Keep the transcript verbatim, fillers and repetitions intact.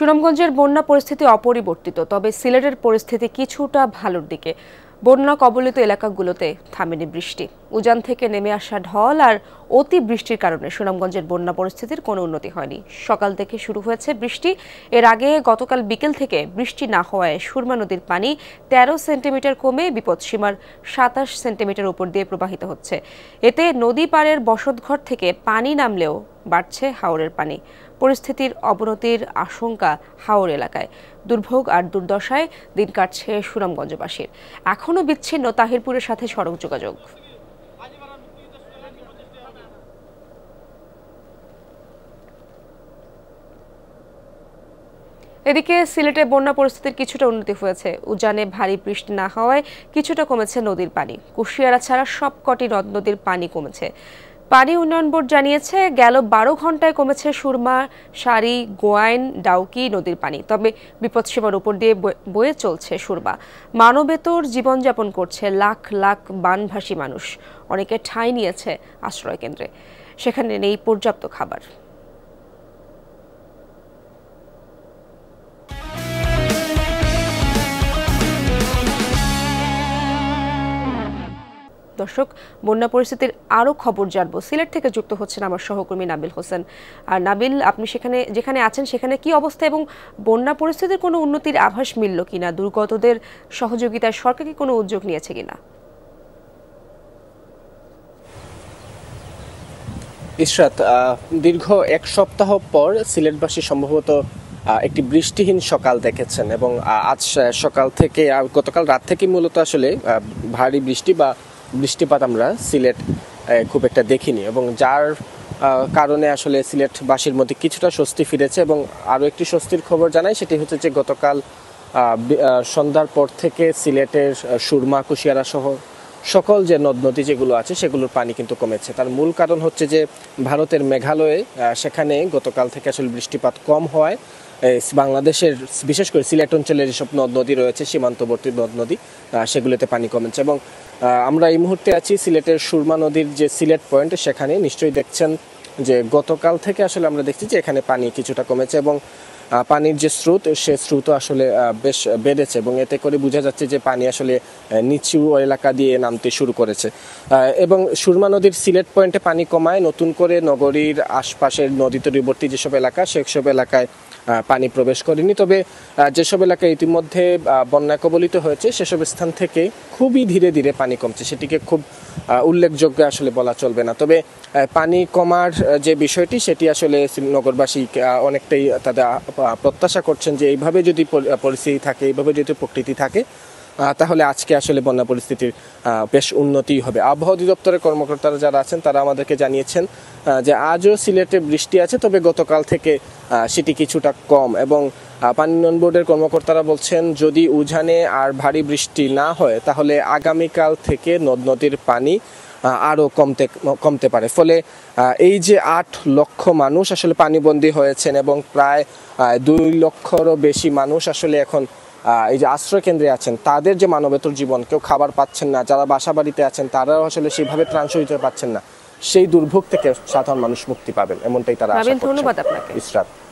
সুনামগঞ্জের বন্যা পরিস্থিতি অপরিবর্তিত, তবে সিলেটের পরিস্থিতি কিছুটা ভালোর দিকে। বন্যা কবলিত এলাকাগুলোতে থামেনি বৃষ্টি। উজান থেকে নেমে আসা ঢল আর অতি বৃষ্টির কারণে সুনামগঞ্জের বন্যা পরিস্থিতির কোনো উন্নতি হয়নি। সকাল থেকে শুরু হয়েছে বৃষ্টি। এর আগে গতকাল বিকেল থেকে বৃষ্টি না হওয়ায় সুরমা নদীর পানি তেরো সেন্টিমিটার কমে বিপদসীমার সাতাশ সেন্টিমিটার উপর দিয়ে প্রবাহিত হচ্ছে। এতে নদী পাড়ের বসতঘর থেকে পানি নামলেও বাড়ছে হাওরের পানি। পরিস্থিতির অবনতির আশঙ্কা হাওর এলাকায়। দুর্ভোগ আর দুর্দশায় দিন কাটছে সুনামগঞ্জবাসীর। এখনও বিচ্ছিন্ন তাহিরপুরের সাথে সড়ক যোগাযোগ। এদিকে সিলেটে বন্যা পরিস্থিতির কিছুটা উন্নতি হয়েছে। উজানে ভারী বৃষ্টি না হওয়ায় কিছুটা কমেছে নদীর পানি। কুশিয়ারা ছাড়া সবকটি নদ নদীর পানি কমেছে। পানি উন্নয়ন বোর্ড জানিয়েছে, গেল বারো ঘন্টায় কমেছে সুরমা, সারি, গোয়াইন, ডাউকি নদীর পানি। তবে বিপদসীমার উপর দিয়ে বয়ে চলছে সুরমা। মানবেতর জীবনযাপন করছে লাখ লাখ বানভাসী মানুষ। অনেকে ঠাঁই নিয়েছে আশ্রয় কেন্দ্রে, সেখানে নেই পর্যাপ্ত খাবার। দর্শক, বন্যা পরিস্থিতির আরও খবর জানবো। সিলেট থেকে যুক্ত হচ্ছেন আমার সহকর্মী নাবিল হোসেন। আর নাবিল, আপনি সেখানে যেখানে আছেন সেখানে কি অবস্থা এবং বন্যা পরিস্থিতির কোনো উন্নতির আভাস মিলল কিনা? দুর্গতদের সহযোগিতায় সরকার কি কোনো উদ্যোগ নিয়েছে কিনা? ইশরাত, দীর্ঘ এক সপ্তাহ পর সিলেটবাসী সম্ভবত একটি বৃষ্টিহীন সকাল দেখেছেন এবং আজ সকাল থেকে গতকাল রাত থেকে মূলত আসলে ভারী বৃষ্টি বা বৃষ্টিপাত আমরা সিলেট খুব একটা দেখিনি এবং যার কারণে আসলে সিলেটবাসীর মধ্যে কিছুটা স্বস্তি ফিরেছে। এবং আরও একটি স্বস্তির খবর জানাই, সেটি হচ্ছে যে গতকাল সন্ধ্যার পর থেকে সিলেটের সুরমা, কুশিয়ারা সহ সকল যে নদ নদী যেগুলো আছে সেগুলোর পানি কিন্তু কমেছে। তার মূল কারণ হচ্ছে যে ভারতের মেঘালয়ে সেখানে গতকাল থেকে আসলে বৃষ্টিপাত কম হয়। বাংলাদেশের বিশেষ করে সিলেট অঞ্চলের যেসব নদ নদী রয়েছে, সীমান্তবর্তী নদ নদী, সেগুলোতে পানি কমেছে। এবং আমরা এই মুহূর্তে আছি সিলেটের সুরমা নদীর যে সিলেট পয়েন্ট, সেখানে নিশ্চয়ই দেখছেন যে গতকাল থেকে আসলে আমরা দেখছি যে এখানে পানি কিছুটা কমেছে এবং পানির যে স্রোত সে স্রোত আসলে বেশ বেড়েছে এবং এতে করে বোঝা যাচ্ছে যে পানি আসলে নিচু এলাকা দিয়ে নামতে শুরু করেছে। এবং সুরমা নদীর সিলেট পয়েন্টে পানি কমায় নতুন করে নগরীর আশপাশের নদী তীরবর্তী যেসব এলাকা সেসব এলাকায় পানি প্রবেশ করেনি। তবে যেসব এলাকায় ইতিমধ্যে বন্যা কবলিত হয়েছে সেসব স্থান থেকে খুবই ধীরে ধীরে পানি কমছে, সেটিকে খুব উল্লেখযোগ্য আসলে বলা চলবে না। তবে পানি কমার যে বিষয়টি সেটি আসলে নগরবাসী অনেকটাই তাদের প্রত্যাশা করছেন যে এইভাবে যদি পরিস্থিতি থাকে, এইভাবে যদি প্রকৃতি থাকে, তাহলে আজকে আসলে বন্যা পরিস্থিতির বেশ উন্নতি হবে। আবহাওয়া অধিদপ্তরের কর্মকর্তারা যারা আছেন তারা আমাদেরকে জানিয়েছেন যে আজও সিলেটে বৃষ্টি আছে, তবে গতকাল থেকে সেটি কিছুটা কম। এবং পানি উন্নয়ন বোর্ডের কর্মকর্তারা বলছেন যদি উজানে আর ভারী বৃষ্টি না হয় তাহলে আগামীকাল থেকে নদ নদীর পানি আরও কমতে কমতে পারে। ফলে এই যে আট লক্ষ মানুষ আসলে পানিবন্দী হয়েছেন এবং প্রায় দুই লক্ষরও বেশি মানুষ আসলে এখন এই যে আশ্রয় কেন্দ্রে আছেন, তাদের যে মানবেতর জীবন, কেউ খাবার পাচ্ছেন না, যারা বাসা বাড়িতে আছেন তারাও আসলে সেভাবে ত্রাণ সহায়তা পাচ্ছেন না, সেই দুর্ভোগ থেকে সাধারণ মানুষ মুক্তি পাবেন এমনটাই তারা আশা করছেন। ইসরাত।